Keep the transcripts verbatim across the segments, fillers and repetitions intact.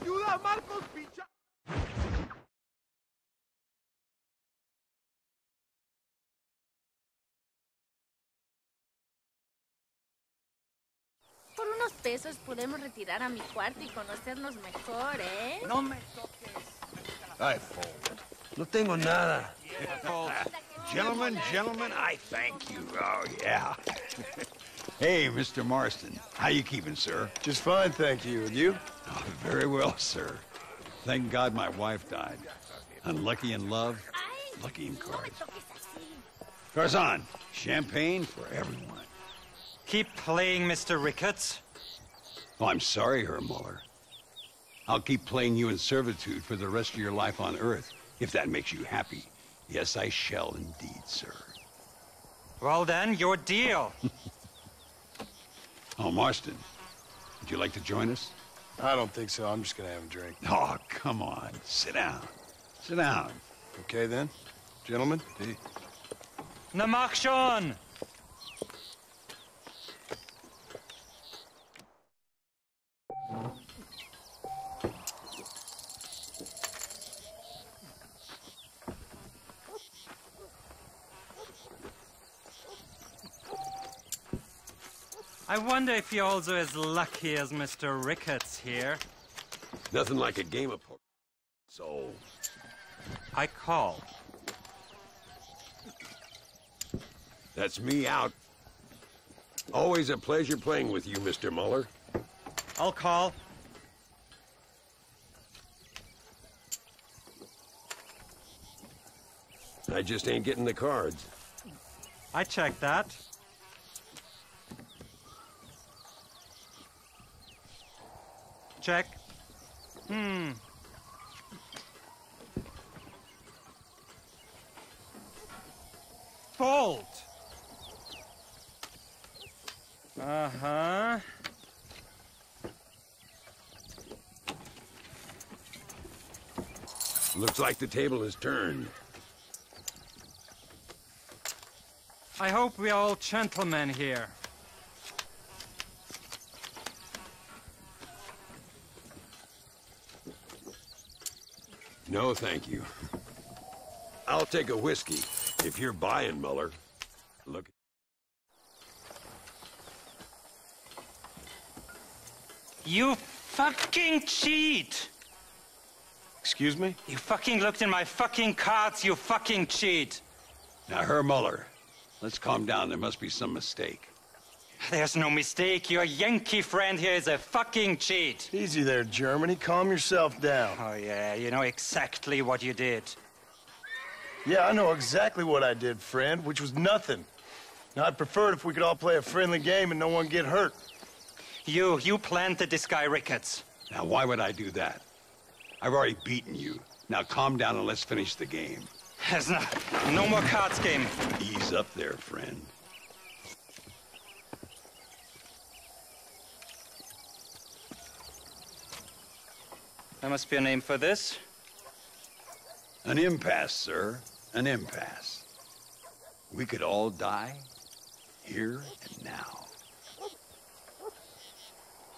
ayuda, Marcos, picha. Por unos pesos podemos retirar a mi cuarto y conocernos mejor, ¿eh? No me toques. I fold. No tengo nada. Gentlemen, gentlemen, I thank you. Oh, yeah. Hey, Mister Marston. How you keeping, sir? Just fine, thank you. And you? Oh, very well, sir. Thank God my wife died. Unlucky in love, lucky in cards. Garzon, champagne for everyone. Keep playing, Mister Ricketts. Oh, I'm sorry, Herr Muller. I'll keep playing you in servitude for the rest of your life on Earth, if that makes you happy. Yes, I shall indeed, sir. Well then, your deal. Oh, Marston, would you like to join us? I don't think so. I'm just gonna have a drink. Oh, come on. Sit down. Sit down. Okay then, gentlemen. Hey. Namakshon! I wonder if you're also as lucky as Mister Ricketts here. Nothing like a game of poker. So... I call. That's me out. Always a pleasure playing with you, Mister Muller. I'll call. I just ain't getting the cards. I checked that. Check. Hmm. Fold. Uh-huh. Looks like the table is turned. I hope we are all gentlemen here. No, thank you. I'll take a whiskey, if you're buying, Muller. Look. You fucking cheat! Excuse me? You fucking looked in my fucking cards, you fucking cheat! Now, Herr Muller, let's calm down. There must be some mistake. There's no mistake. Your Yankee friend here is a fucking cheat. Easy there, Germany. Calm yourself down. Oh, yeah. You know exactly what you did. Yeah, I know exactly what I did, friend, which was nothing. Now, I'd prefer it if we could all play a friendly game and no one get hurt. You, you planted this guy, Ricketts. Now, why would I do that? I've already beaten you. Now, calm down and let's finish the game. There's no, no more cards game. Ease up there, friend. There must be a name for this. An impasse, sir. An impasse. We could all die here and now.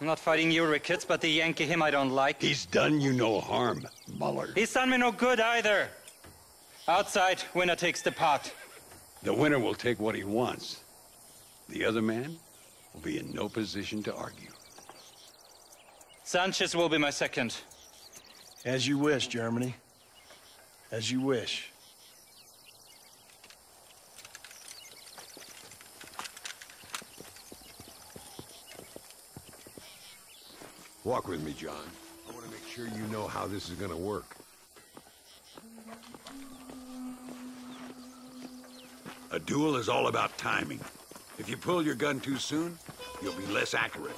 I'm not fighting you, Ricketts, but the Yankee him I don't like. He's done you no harm, Muller. He's done me no good either. Outside, winner takes the pot. The winner will take what he wants. The other man will be in no position to argue. Sanchez will be my second. As you wish, Germany. As you wish. Walk with me, John. I want to make sure you know how this is going to work. A duel is all about timing. If you pull your gun too soon, you'll be less accurate.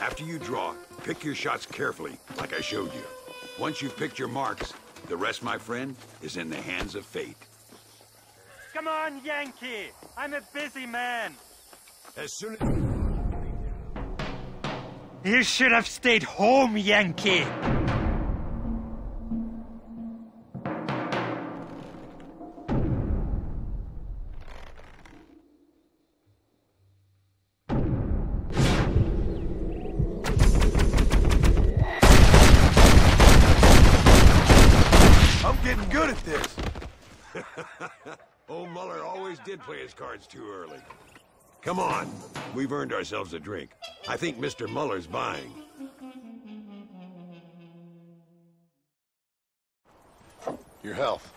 After you draw, pick your shots carefully, like I showed you. Once you've picked your marks, the rest, my friend, is in the hands of fate. Come on, Yankee! I'm a busy man! As soon as... You should have stayed home, Yankee! good at this. Old Muller always did play his cards too early. Come on. We've earned ourselves a drink. I think Mister Muller's buying. Your health.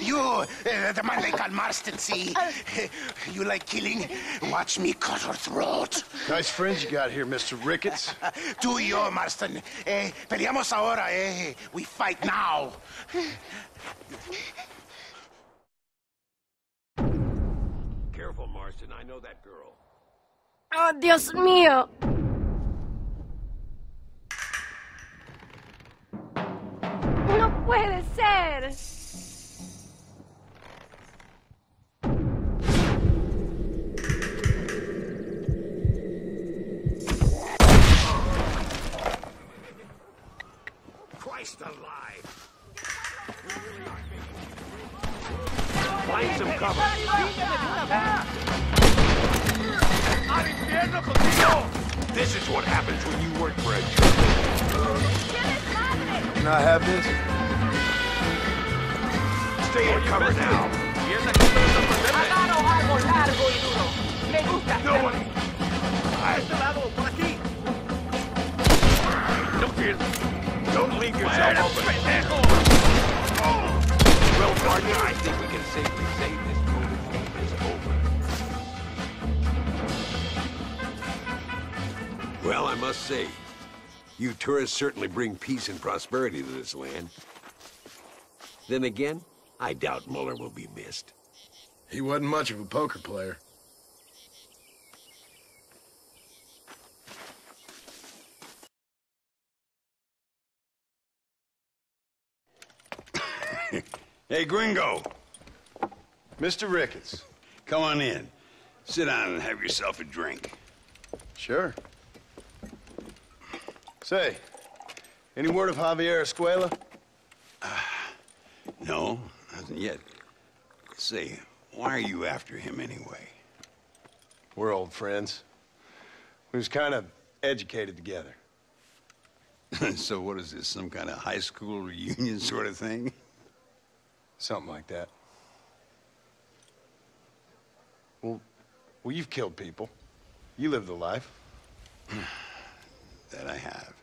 You, uh, the man they call Marston, see? You like killing? Watch me cut her throat. Nice friends you got here, Mister Ricketts. Tú y yo, Marston. Eh, peleamos ahora, eh? We fight now. Careful, Marston. I know that girl. Oh, Dios mío. No puede ser. Christ alive! Find some cover. This is what happens when you work for a church. Can I have this? Stay in cover now. No. Don't leave yourself open. Well, partner, I think we can safely save this foolish is over. Well, I must say, you tourists certainly bring peace and prosperity to this land. Then again, I doubt Muller will be missed. He wasn't much of a poker player. Hey, Gringo. Mister Ricketts. Come on in. Sit down and have yourself a drink. Sure. Say, any word of Javier Escuela? Uh, no, nothing yet. Say, why are you after him anyway? We're old friends. We was kind of educated together. So what is this, some kind of high school reunion sort of thing? Something like that. Well, well, you've killed people. You lived the life. That I have.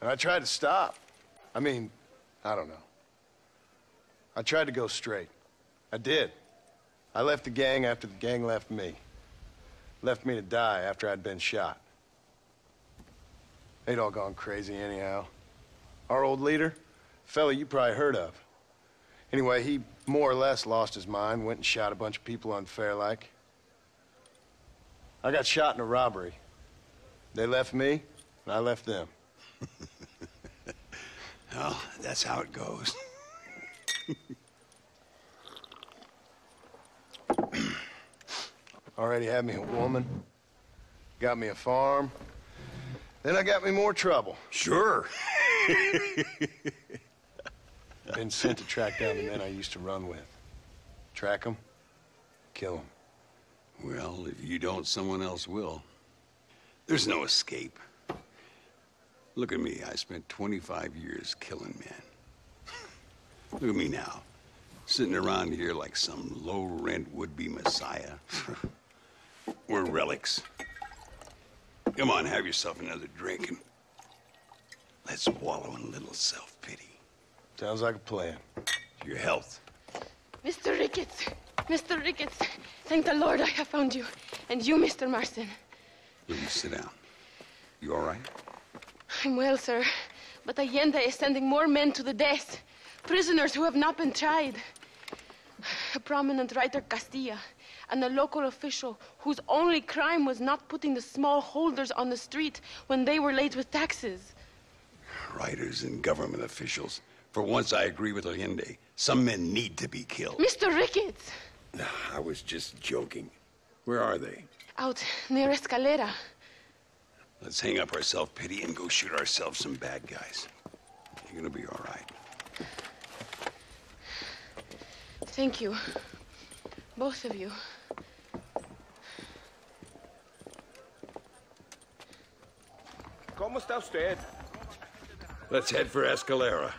And I tried to stop. I mean, I don't know. I tried to go straight. I did. I left the gang after the gang left me. Left me to die after I'd been shot. They'd all gone crazy anyhow. Our old leader... Fella you probably heard of. Anyway, he more or less lost his mind, went and shot a bunch of people unfair-like. I got shot in a robbery. They left me, and I left them. Well, that's how it goes. Already had me a woman, got me a farm, then I got me more trouble. Sure. Been sent to track down the men I used to run with. Track them, kill them. Well, if you don't, someone else will. There's no escape. Look at me. I spent twenty-five years killing men. Look at me now. Sitting around here like some low-rent would-be messiah. We're relics. Come on, have yourself another drink and let's wallow in a little self-pity. Sounds like a plan. Your health. Mister Ricketts, Mister Ricketts, thank the Lord I have found you. And you, Mister Marston. Will you sit down? You all right? I'm well, sir. But Allende is sending more men to the death. Prisoners who have not been tried. A prominent writer, Castilla, and a local official whose only crime was not putting the smallholders on the street when they were late with taxes. Writers and government officials. For once, I agree with Allende. Some men need to be killed. Mister Ricketts! Nah, I was just joking. Where are they? Out near Escalera. Let's hang up our self-pity and go shoot ourselves some bad guys. You're gonna be all right. Thank you. Both of you. ¿Cómo está usted? Let's head for Escalera.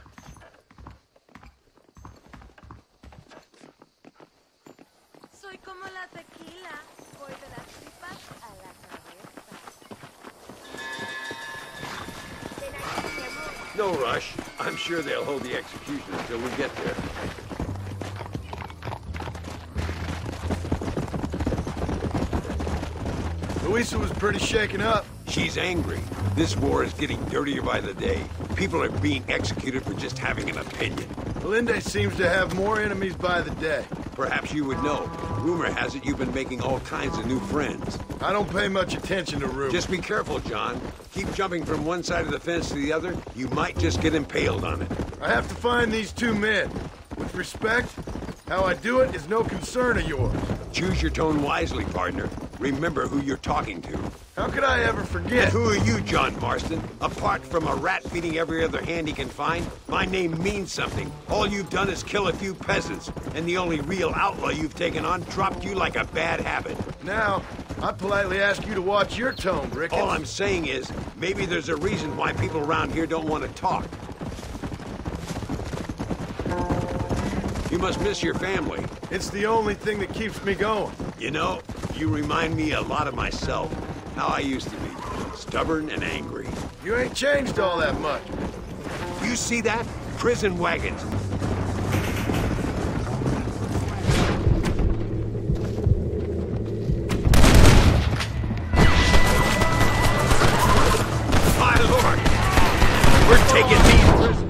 No rush. I'm sure they'll hold the execution until we get there. Luisa was pretty shaken up. She's angry. This war is getting dirtier by the day. People are being executed for just having an opinion. Allende seems to have more enemies by the day. Perhaps you would know. Rumor has it you've been making all kinds of new friends. I don't pay much attention to rumor. Just be careful, John. Keep jumping from one side of the fence to the other. You might just get impaled on it. I have to find these two men. With respect, how I do it is no concern of yours. Choose your tone wisely, partner. Remember who you're talking to. How could I ever forget? And who are you, John Marston? Apart from a rat feeding every other hand he can find, my name means something. All you've done is kill a few peasants, and the only real outlaw you've taken on dropped you like a bad habit. Now, I politely ask you to watch your tone, Ricketts. All I'm saying is, maybe there's a reason why people around here don't want to talk. You must miss your family. It's the only thing that keeps me going. You know, you remind me a lot of myself, how I used to be, stubborn and angry. You ain't changed all that much. You see that? Prison wagons. My lord! We're taking these prisoners.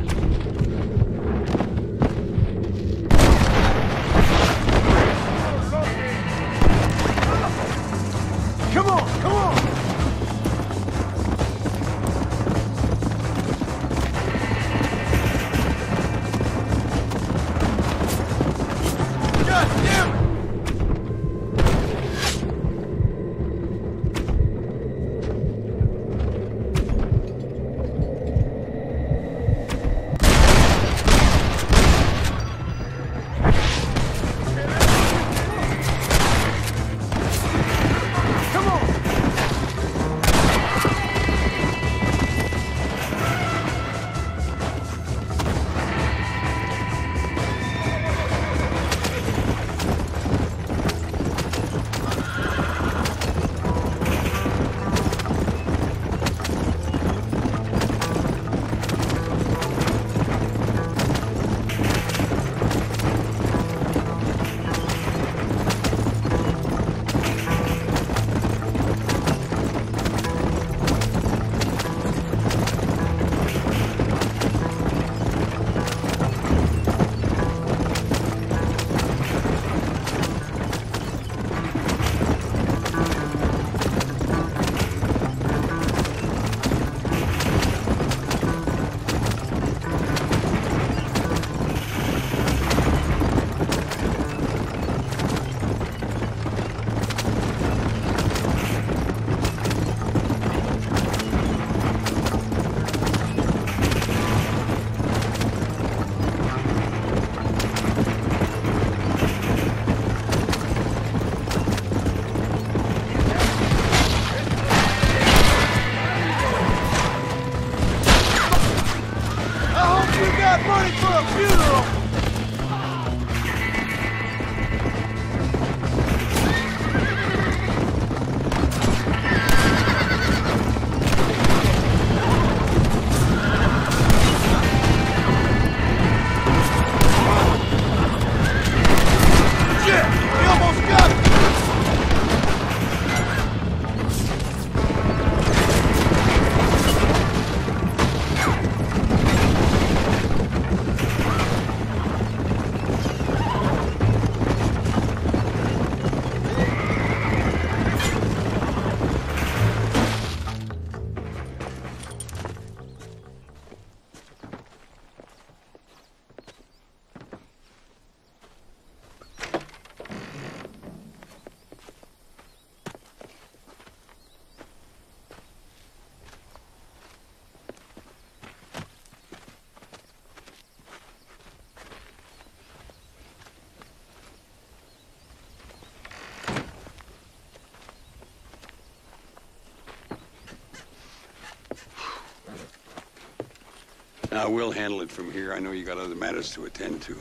Now, we'll handle it from here. I know you got other matters to attend to.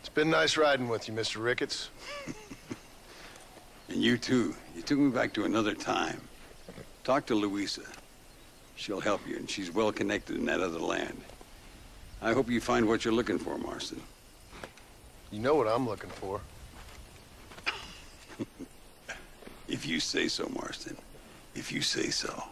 It's been nice riding with you, Mister Ricketts. And you, too. You took me back to another time. Talk to Luisa. She'll help you, and she's well-connected in that other land. I hope you find what you're looking for, Marston. You know what I'm looking for. If you say so, Marston. If you say so.